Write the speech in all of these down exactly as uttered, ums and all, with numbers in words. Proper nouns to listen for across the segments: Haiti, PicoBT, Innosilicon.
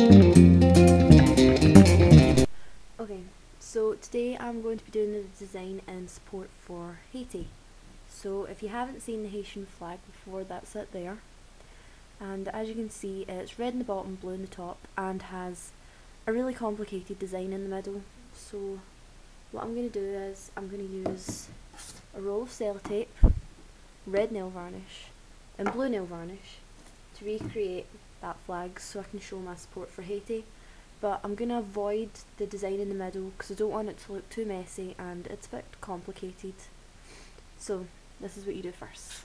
Okay, so today I'm going to be doing the design and support for Haiti. So if you haven't seen the Haitian flag before, that's it there. And as you can see, it's red in the bottom, blue in the top, and has a really complicated design in the middle. So what I'm going to do is I'm going to use a roll of sellotape, red nail varnish, and blue nail varnish to recreate that flag so I can show my support for Haiti. But I'm going to avoid the design in the middle because I don't want it to look too messy and it's a bit complicated. So this is what you do first.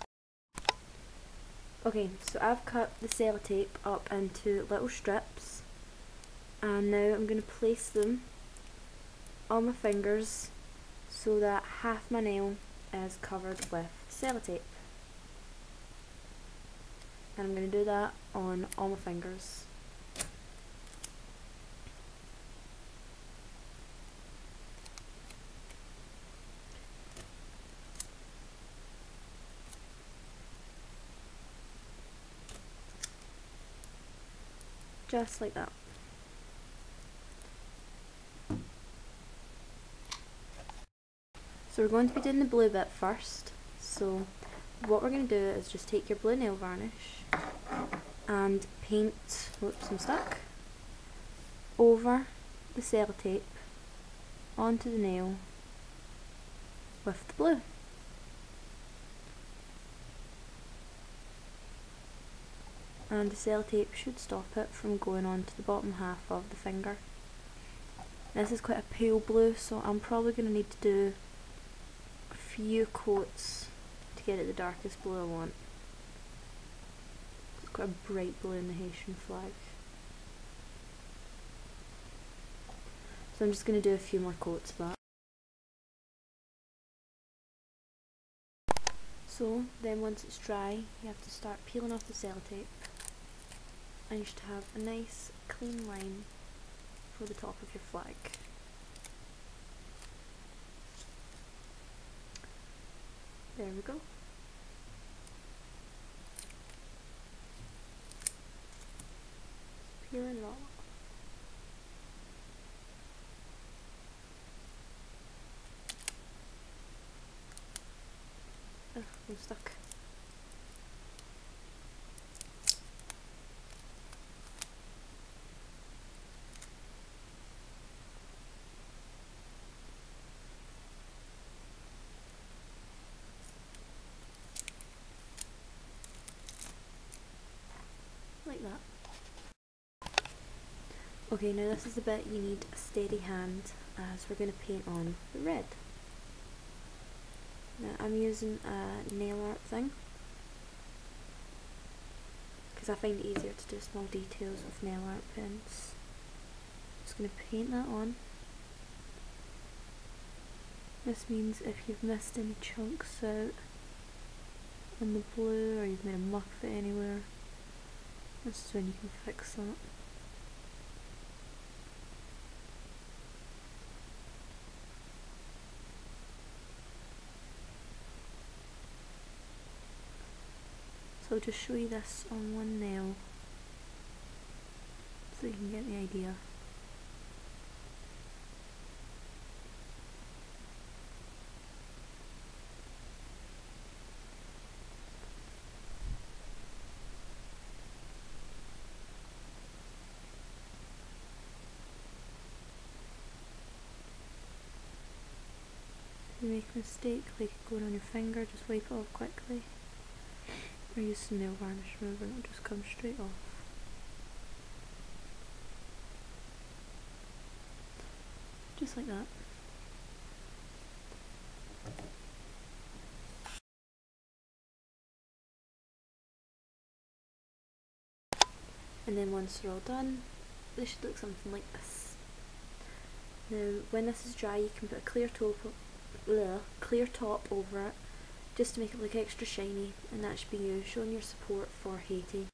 Okay, so I've cut the sellotape up into little strips and now I'm going to place them on my fingers so that half my nail is covered with sellotape. And I'm going to do that on all my fingers. Just like that. So we're going to be doing the blue bit first. So what we're going to do is just take your blue nail varnish and paint, whoops I'm stuck, over the sellotape onto the nail with the blue. And the sellotape should stop it from going onto the bottom half of the finger. This is quite a pale blue, so I'm probably going to need to do a few coats to get it the darkest blue I want. It's quite a bright blue in the Haitian flag. So I'm just going to do a few more coats of that. So then once it's dry, you have to start peeling off the sellotape. And you should have a nice clean line for the top of your flag. There we go. Peel it off. Ugh, I'm stuck. Okay, now this is the bit you need a steady hand as we're going to paint on the red. Now I'm using a nail art thing because I find it easier to do small details with nail art pens. Just going to paint that on. This means if you've missed any chunks out on the blue or you've made a muck of it anywhere, this is when you can fix that. So I'll just show you this on one nail so you can get the idea. If you make a mistake, like it going on your finger, just wipe it off quickly. Or use some nail varnish remover and it'll just come straight off. Just like that. And then once they're all done, they should look something like this. Now when this is dry you can put a clear top, bleh, clear top over it, just to make it look extra shiny, and that should be you showing your support for Haiti.